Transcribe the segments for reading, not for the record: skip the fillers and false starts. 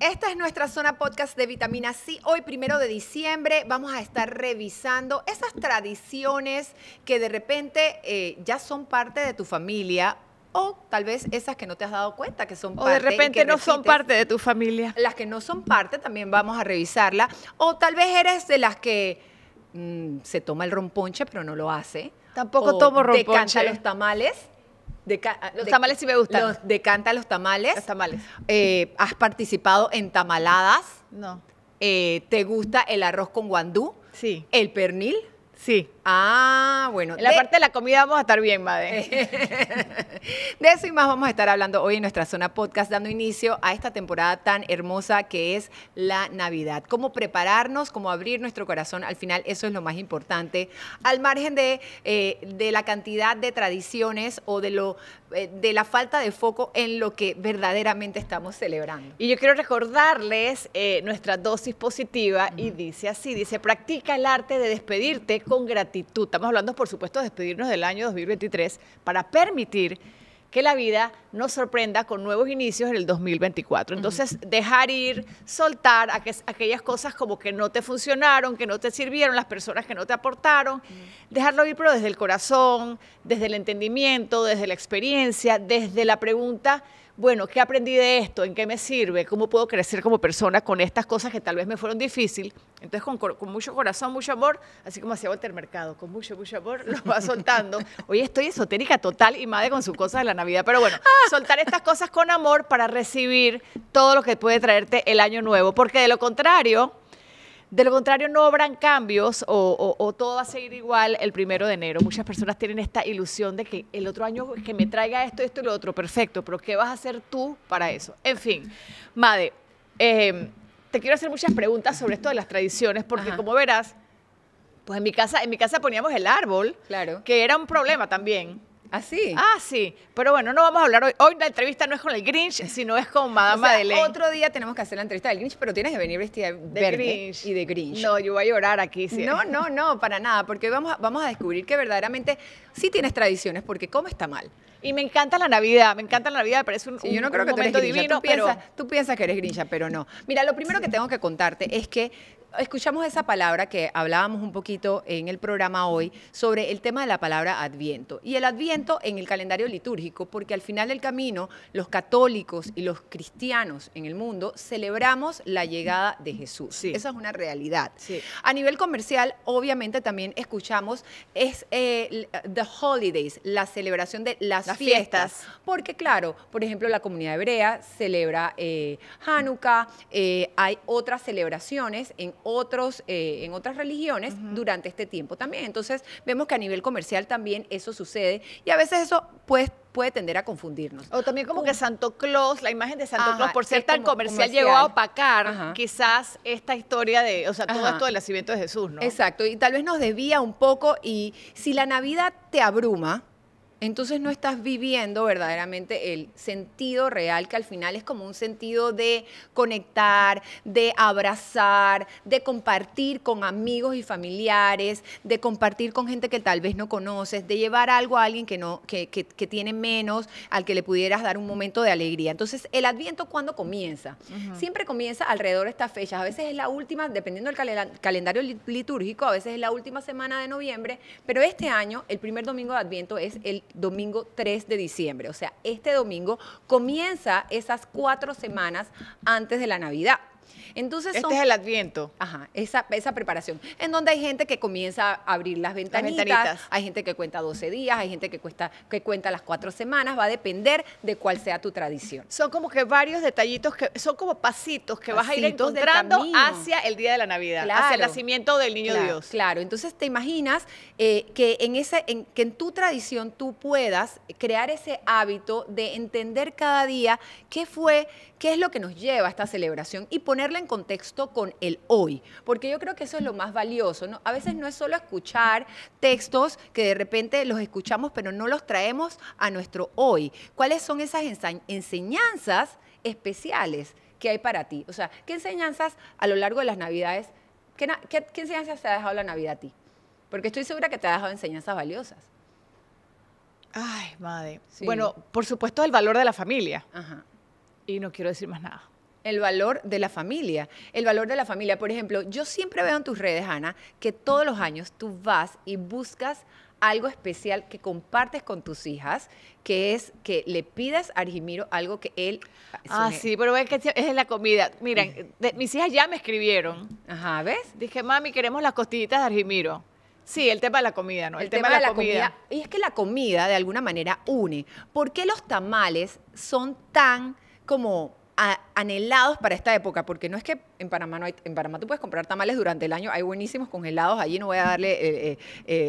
Esta es nuestra zona podcast de Vitamina Sí. Hoy, 1 de diciembre, vamos a estar revisando esas tradiciones que de repente ya son parte de tu familia, o tal vez esas que no te has dado cuenta que son parte. O de repente no son parte de tu familia. Las que no son parte también vamos a revisarla. O tal vez eres de las que se toma el romponche pero no lo hace. Tampoco tomo romponche. Decanta los tamales. Los tamales sí me gustan. Decanta los tamales. Los tamales. ¿Has participado en tamaladas? No. ¿Te gusta el arroz con guandú? Sí. ¿El pernil? Sí. Ah, bueno. En la parte de la comida vamos a estar bien, Made. De eso y más vamos a estar hablando hoy en nuestra zona podcast, dando inicio a esta temporada tan hermosa que es la Navidad. Cómo prepararnos, cómo abrir nuestro corazón. Al final eso es lo más importante. Al margen de la cantidad de tradiciones o de la falta de foco en lo que verdaderamente estamos celebrando. Y yo quiero recordarles nuestra dosis positiva y dice así, dice, practica el arte de despedirte con gratitud. Estamos hablando, por supuesto, de despedirnos del año 2023 para permitir que la vida nos sorprenda con nuevos inicios en el 2024. Entonces, dejar ir, soltar aquellas cosas como que no te funcionaron, que no te sirvieron, las personas que no te aportaron, dejarlo ir, pero desde el corazón, desde el entendimiento, desde la experiencia, desde la pregunta, bueno, ¿qué aprendí de esto? ¿En qué me sirve? ¿Cómo puedo crecer como persona con estas cosas que tal vez me fueron difíciles? Entonces, con mucho corazón, mucho amor, así como hacía Walter Mercado, con mucho, mucho amor, lo va soltando. Hoy estoy esotérica total y madre con sus cosas de la Navidad, pero bueno, soltar estas cosas con amor para recibir todo lo que puede traerte el año nuevo, porque de lo contrario no habrán cambios o todo va a seguir igual el 1 de enero. Muchas personas tienen esta ilusión de que el otro año que me traiga esto, esto y lo otro, perfecto, pero ¿qué vas a hacer tú para eso? En fin, Made, te quiero hacer muchas preguntas sobre esto de las tradiciones, porque como verás, pues en mi casa poníamos el árbol, claro, que era un problema también. ¿Ah, sí? Ah, sí. Pero bueno, no vamos a hablar hoy. Hoy la entrevista no es con el Grinch, sino es con Madame Madeleine. Otro día tenemos que hacer la entrevista del Grinch, pero tienes que venir vestida de verde Grinch. Y de Grinch. No, yo voy a llorar aquí. ¿Sí? No, no, no, para nada, porque vamos a descubrir que verdaderamente sí tienes tradiciones, porque cómo está mal. Y me encanta la Navidad, me parece un, sí, yo no creo que momento eres divino, tú piensas que eres grincha, pero no. Mira, lo primero que tengo que contarte es que escuchamos esa palabra que hablábamos un poquito en el programa hoy sobre el tema de la palabra Adviento. Y el Adviento en el calendario litúrgico, porque al final del camino los católicos y los cristianos en el mundo celebramos la llegada de Jesús. Sí. Esa es una realidad. Sí. A nivel comercial, obviamente también escuchamos the holidays, la celebración de las fiestas, porque claro, por ejemplo, la comunidad hebrea celebra Hanukkah, hay otras celebraciones en otras religiones durante este tiempo también. Entonces, vemos que a nivel comercial también eso sucede y a veces eso puede tender a confundirnos. O también como que Santo Claus, la imagen de Santo Claus, por ser tan comercial, llegó a opacar quizás esta historia de, o sea, todo esto del nacimiento de Jesús, ¿no? Exacto, y tal vez nos desvía un poco, y si la Navidad te abruma, entonces no estás viviendo verdaderamente el sentido real, que al final es como un sentido de conectar, de abrazar, de compartir con amigos y familiares, de compartir con gente que tal vez no conoces, de llevar algo a alguien que tiene menos, al que le pudieras dar un momento de alegría. Entonces, ¿el Adviento cuándo comienza? Siempre comienza alrededor de estas fechas. A veces es la última, dependiendo del calendario litúrgico, a veces es la última semana de noviembre, pero este año, el 1er domingo de Adviento es el domingo 3 de diciembre, o sea, este domingo comienza esas 4 semanas antes de la Navidad. Entonces este es el Adviento. Ajá, esa preparación, en donde hay gente que comienza a abrir las ventanitas, hay gente que cuenta 12 días, hay gente que cuenta las 4 semanas, va a depender de cuál sea tu tradición. Son como que varios detallitos, que son como pasitos que vas a ir encontrando hacia el día de la Navidad, hacia el nacimiento del niño Dios. Claro, entonces te imaginas que en tu tradición tú puedas crear ese hábito de entender cada día qué es lo que nos lleva a esta celebración y ponerla en contexto con el hoy, porque yo creo que eso es lo más valioso, ¿no? A veces no es solo escuchar textos que de repente los escuchamos, pero no los traemos a nuestro hoy. ¿Cuáles son esas enseñanzas especiales que hay para ti? O sea, ¿qué enseñanzas a lo largo de las Navidades, qué enseñanzas te ha dejado la Navidad a ti? Porque estoy segura que te ha dejado enseñanzas valiosas. Ay, madre. Sí. Bueno, por supuesto el valor de la familia. Ajá. Y no quiero decir más nada. El valor de la familia, el valor de la familia. Por ejemplo, yo siempre veo en tus redes, Ana, que todos los años tú vas y buscas algo especial que compartes con tus hijas, que es que le pidas a Arjimiro algo que él... sí, pero es que es la comida. Miren, mis hijas ya me escribieron. Ajá, ¿ves? Dije, mami, queremos las costillitas de Arjimiro. Sí, el tema de la comida, ¿no? El tema de la comida. Y es que la comida, de alguna manera, une. ¿Por qué los tamales son tan como... anhelados para esta época? Porque no es que en Panamá no hay, en Panamá tú puedes comprar tamales durante el año, hay buenísimos congelados, allí no voy a darle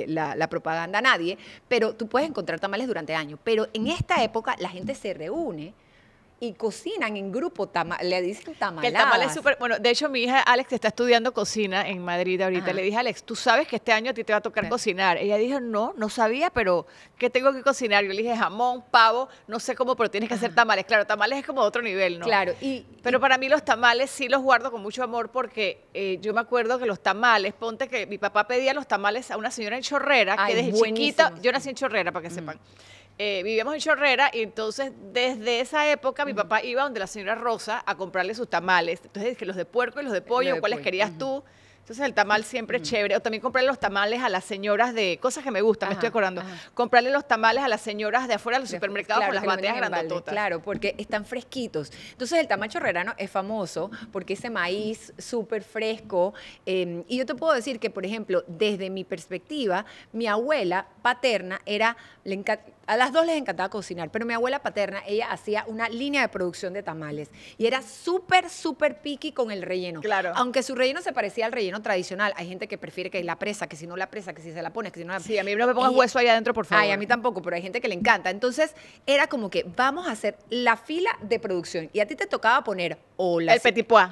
la propaganda a nadie, pero tú puedes encontrar tamales durante el año, pero en esta época la gente se reúne y cocinan en grupo, le dicen tamaladas. Que el tamal es súper, bueno, de hecho mi hija Alex está estudiando cocina en Madrid ahorita. Ajá. Le dije, Alex, tú sabes que este año a ti te va a tocar cocinar. Ella dijo, no, no sabía, pero ¿qué tengo que cocinar? Yo le dije, jamón, pavo, no sé cómo, pero tienes que hacer tamales. Claro, tamales es como otro nivel, ¿no? Claro. Pero para mí los tamales sí los guardo con mucho amor porque yo me acuerdo que los tamales, ponte que mi papá pedía los tamales a una señora en Chorrera, que desde chiquita, yo nací en Chorrera, para que sepan. Vivíamos en Chorrera y entonces desde esa época mi papá iba donde la señora Rosa a comprarle sus tamales. Entonces que los de puerco y los de pollo, ¿cuáles querías tú? Entonces el tamal siempre es chévere. O también comprarle los tamales a las señoras de cosas que me gustan, me estoy acordando. Comprarle los tamales a las señoras de afuera de los supermercados con las bandejas grandototas. Claro, porque están fresquitos. Entonces el tamal chorrerano es famoso porque ese maíz súper fresco. Y yo te puedo decir que, por ejemplo, desde mi perspectiva, mi abuela paterna era... A las dos les encantaba cocinar, pero mi abuela paterna, ella hacía una línea de producción de tamales y era súper, súper picky con el relleno. Claro. Aunque su relleno se parecía al relleno tradicional, hay gente que prefiere que la presa, que si no la presa, que si se la pones, que si no la... Sí, a mí no me pongas hueso ahí adentro, por favor. Ay, a mí tampoco, pero hay gente que le encanta. Entonces, era como que vamos a hacer la fila de producción y a ti te tocaba poner o la... El petit pois.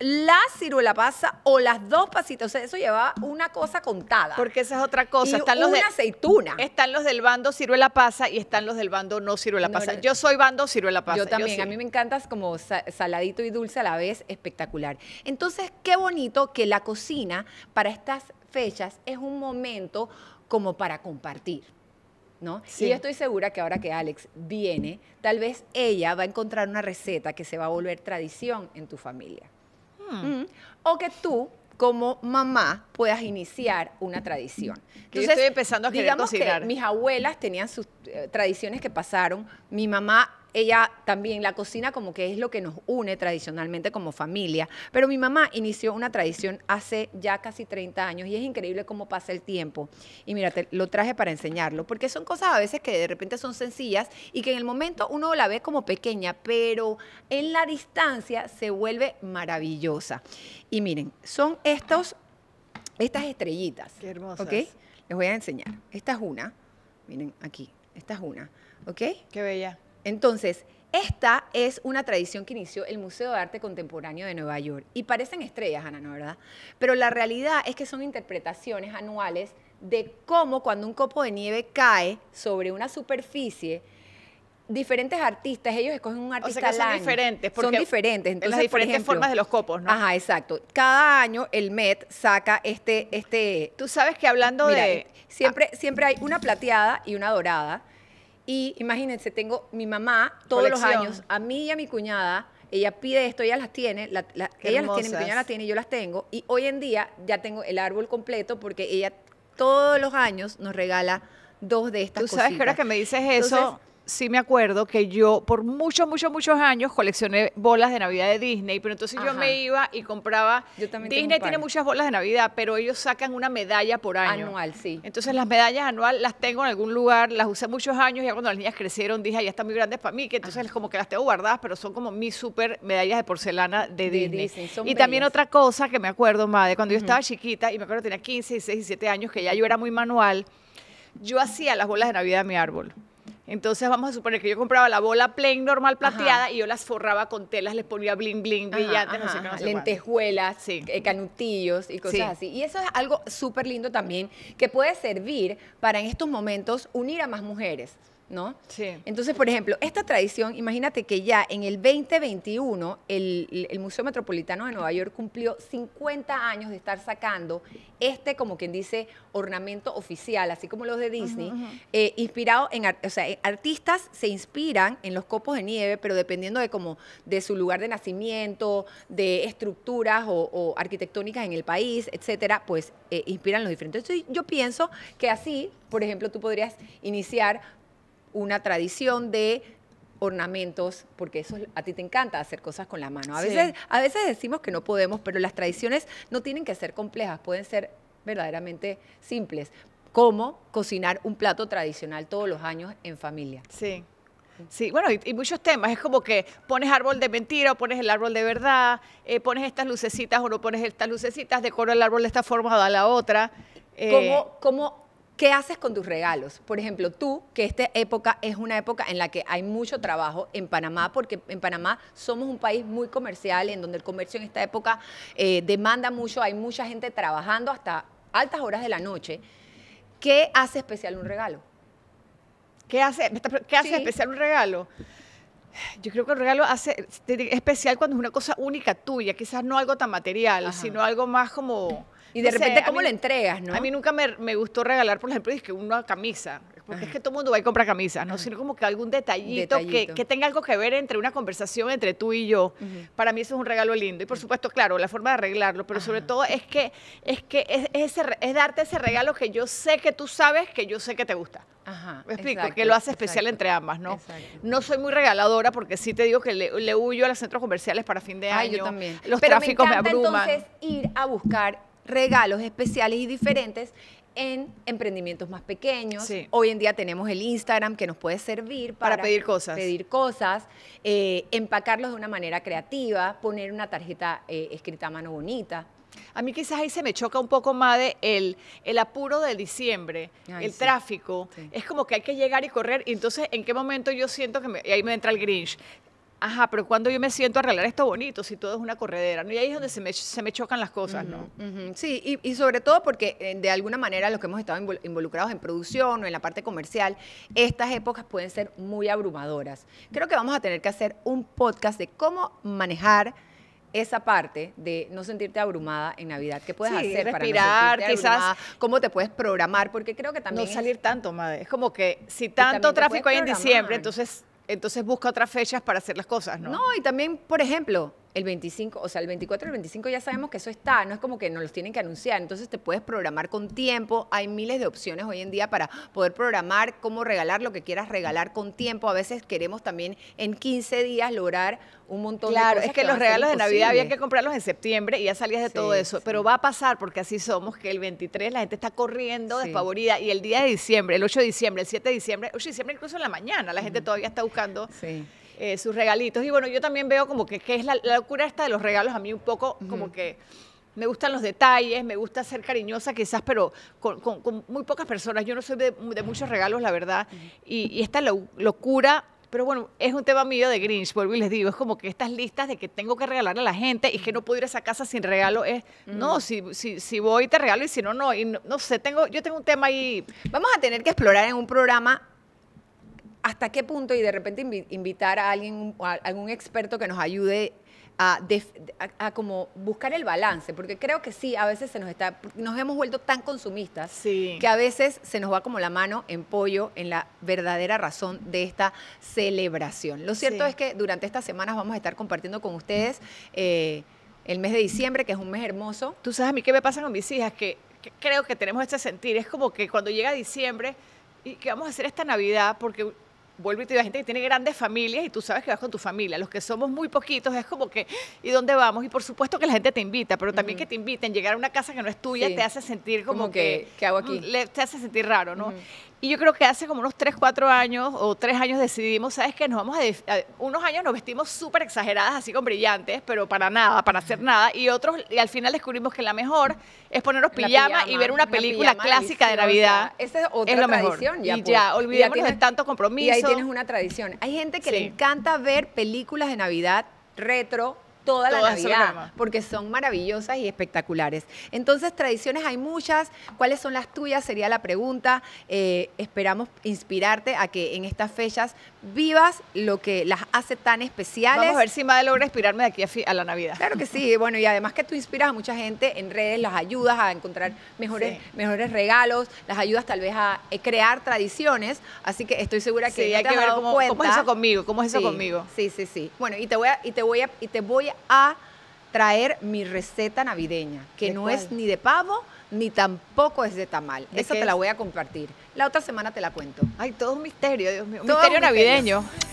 La ciruela pasa o las dos pasitas, o sea, eso llevaba una cosa contada. Porque esa es otra cosa. Y están los de aceituna. Están los del bando ciruela pasa y están los del bando no ciruela pasa. No, yo soy bando ciruela pasa. Yo también, a mí me encantas como saladito y dulce a la vez, espectacular. Entonces, qué bonito que la cocina para estas fechas es un momento como para compartir, ¿no? Sí. Y yo estoy segura que ahora que Alex viene, tal vez ella va a encontrar una receta que se va a volver tradición en tu familia. O que tú, como mamá, puedas iniciar una tradición. Entonces, yo estoy empezando a querer cocinar. Que mis abuelas tenían sus tradiciones que pasaron. Mi mamá, ella también, la cocina como que es lo que nos une tradicionalmente como familia. Pero mi mamá inició una tradición hace ya casi 30 años y es increíble cómo pasa el tiempo. Y mira, te lo traje para enseñarlo, porque son cosas a veces que de repente son sencillas y que en el momento uno la ve como pequeña, pero en la distancia se vuelve maravillosa. Y miren, son estas estrellitas. Qué hermosas. ¿Okay? Les voy a enseñar. Esta es una. Miren, aquí. Esta es una. ¿Ok? Qué bella. Entonces, esta es una tradición que inició el Museo de Arte Contemporáneo de Nueva York. Y parecen estrellas, Ana, ¿no? ¿Verdad? Pero la realidad es que son interpretaciones anuales de cómo cuando un copo de nieve cae sobre una superficie, diferentes artistas, ellos escogen un artista al año. O sea que son diferentes. Porque son diferentes. Entonces, las diferentes, por ejemplo, formas de los copos, ¿no? Ajá, exacto. Cada año el Met saca Tú sabes que hablando siempre hay una plateada y una dorada. Y imagínense, tengo mi mamá todos los años, a mí y a mi cuñada, ella pide esto, ella las tiene, mi cuñada las tiene, yo las tengo. Y hoy en día ya tengo el árbol completo porque ella todos los años nos regala dos de estas cositas. Tú sabes que ahora que me dices eso, sí me acuerdo que yo por muchos años coleccioné bolas de Navidad de Disney, pero entonces yo me iba y compraba. Disney tiene muchas bolas de Navidad, pero ellos sacan una medalla por año. Anual, sí. Entonces las medallas anual las tengo en algún lugar, las usé muchos años, ya cuando las niñas crecieron dije, ya están muy grandes para mí, que entonces como que las tengo guardadas, pero son como mis súper medallas de porcelana de Disney. Y bellas. También otra cosa que me acuerdo, madre, cuando yo estaba chiquita, y me acuerdo que tenía 15, 16, 17 años, que ya yo era muy manual, yo hacía las bolas de Navidad de mi árbol. Entonces vamos a suponer que yo compraba la bola plain, normal, plateada, y yo las forraba con telas, les ponía bling, bling, brillantes, no sé qué. Lentejuelas, canutillos y cosas así. Y eso es algo súper lindo también, que puede servir para en estos momentos unir a más mujeres, ¿no? Sí. Entonces, por ejemplo, esta tradición, imagínate que ya en el 2021 el Museo Metropolitano de Nueva York cumplió 50 años de estar sacando este, como quien dice, ornamento oficial, así como los de Disney, inspirado en, o sea, artistas se inspiran en los copos de nieve, pero dependiendo de como de su lugar de nacimiento, de estructuras o arquitectónicas en el país, etcétera, pues inspiran los diferentes. Entonces, yo pienso que así, por ejemplo, tú podrías iniciar una tradición de ornamentos, porque eso a ti te encanta hacer cosas con la mano. A veces decimos que no podemos, pero las tradiciones no tienen que ser complejas, pueden ser verdaderamente simples, como cocinar un plato tradicional todos los años en familia. Sí. Sí, bueno, y muchos temas, es como que pones árbol de mentira o pones el árbol de verdad, pones estas lucecitas o no pones estas lucecitas, decoro el árbol de esta forma o da la otra. ¿Qué haces con tus regalos? Por ejemplo, tú, que esta época es una época en la que hay mucho trabajo en Panamá, porque en Panamá somos un país muy comercial, en donde el comercio en esta época demanda mucho, hay mucha gente trabajando hasta altas horas de la noche. ¿Qué hace especial un regalo? ¿Qué hace especial un regalo? Yo creo que el regalo hace especial cuando es una cosa única tuya, quizás no algo tan material, sino algo más como... Y de repente, ¿cómo lo entregas, no? A mí nunca me gustó regalar, por ejemplo, es que una camisa, porque es que todo el mundo va y compra camisas, ¿no? Sino como que algún detallito. Que tenga algo que ver entre una conversación entre tú y yo. Para mí eso es un regalo lindo. Y por supuesto, claro, la forma de arreglarlo, pero sobre todo es darte ese regalo que yo sé que tú sabes, que yo sé que te gusta. Me explico, exacto, que lo hace especial entre ambas, ¿no? Exacto. No soy muy regaladora porque sí te digo que le huyo a los centros comerciales para fin de año. Yo también. Los tráficos me abruman. Entonces, ir a buscar regalos especiales y diferentes en emprendimientos más pequeños. Sí. Hoy en día tenemos el Instagram que nos puede servir para pedir cosas, empacarlos de una manera creativa, poner una tarjeta escrita a mano bonita. A mí quizás ahí se me choca un poco más de el apuro de diciembre, tráfico. Sí. Es como que hay que llegar y correr, y entonces ¿en qué momento yo siento que ahí me entra el Grinch? Pero cuando yo me siento a arreglar esto bonito, si todo es una corredera, ¿no? Y ahí es donde se me chocan las cosas, ¿no? Sí, y sobre todo porque de alguna manera los que hemos estado involucrados en producción o en la parte comercial, estas épocas pueden ser muy abrumadoras. Creo que vamos a tener que hacer un podcast de cómo manejar esa parte de no sentirte abrumada en Navidad. ¿Qué puedes hacer para no sentirte abrumada? ¿Cómo te puedes programar? Porque creo que también... No salir tanto, madre. Es como que si tanto tráfico hay en diciembre, entonces busca otras fechas para hacer las cosas, ¿no? No, y también, por ejemplo, el 25, o sea, el 24 y el 25 ya sabemos que eso está, no es como que nos los tienen que anunciar, entonces te puedes programar con tiempo, hay miles de opciones hoy en día para poder programar cómo regalar lo que quieras regalar con tiempo, a veces queremos también en 15 días lograr un montón de cosas. Claro, es que los regalos de Navidad había que comprarlos en septiembre y ya salías de todo eso, pero va a pasar porque así somos, que el 23 la gente está corriendo despavorida y el día de diciembre, el 8 de diciembre, el 7 de diciembre, 8 de diciembre incluso en la mañana, la gente todavía está buscando... sus regalitos. Y bueno, yo también veo como que es la locura esta de los regalos. A mí un poco como que me gustan los detalles, me gusta ser cariñosa quizás, pero con muy pocas personas. Yo no soy de muchos regalos, la verdad. Y esta locura, pero bueno, es un tema mío de Grinch, vuelvo y les digo, es como que estas listas de que tengo que regalarle a la gente y que no puedo ir a esa casa sin regalo es, no, si voy te regalo y si no, no. Y no sé, yo tengo un tema ahí. Vamos a tener que explorar en un programa hasta qué punto y de repente invitar a alguien, a algún experto que nos ayude a como buscar el balance, porque creo que sí, a veces nos hemos vuelto tan consumistas que a veces se nos va como la mano en pollo en la verdadera razón de esta celebración. Lo cierto es que durante estas semanas vamos a estar compartiendo con ustedes el mes de diciembre, que es un mes hermoso. Tú sabes a mí qué me pasa con mis hijas, que creo que tenemos este sentir, es como que cuando llega diciembre, ¿y qué vamos a hacer esta Navidad? Porque... vuelvo y te digo, hay gente que tiene grandes familias y tú sabes que vas con tu familia. Los que somos muy poquitos es como que, ¿y dónde vamos? Y por supuesto que la gente te invita, pero también que te inviten. Llegar a una casa que no es tuya te hace sentir como que... ¿Qué hago aquí? Te hace sentir raro, ¿no? Y yo creo que hace como unos 3 años decidimos, ¿sabes qué? Nos vamos unos años nos vestimos súper exageradas, así con brillantes, pero para nada, para hacer nada. Y otros, y al final descubrimos que la mejor es ponernos pijama y ver una película clásica de Navidad. Esa es otra tradición. Y ya, olvidémonos de tanto compromiso. Tienes una tradición. Hay gente que le encanta ver películas de Navidad retro toda la Navidad, porque son maravillosas y espectaculares. Entonces, tradiciones hay muchas. ¿Cuáles son las tuyas? Sería la pregunta. Esperamos inspirarte a que en estas fechas vivas lo que las hace tan especiales. Vamos a ver si Made logra inspirarme de aquí a la Navidad. Claro que sí. Bueno, y además que tú inspiras a mucha gente en redes, las ayudas a encontrar mejores regalos, las ayudas tal vez a crear tradiciones. Así que estoy segura que sí, hay que ver cómo es eso conmigo, Sí. Bueno, y te voy a traer mi receta navideña, que no es ni de pavo, ni tampoco es de tamal. Esa te la voy a compartir. La otra semana te la cuento. Ay, todo un misterio, Dios mío. Un misterio navideño.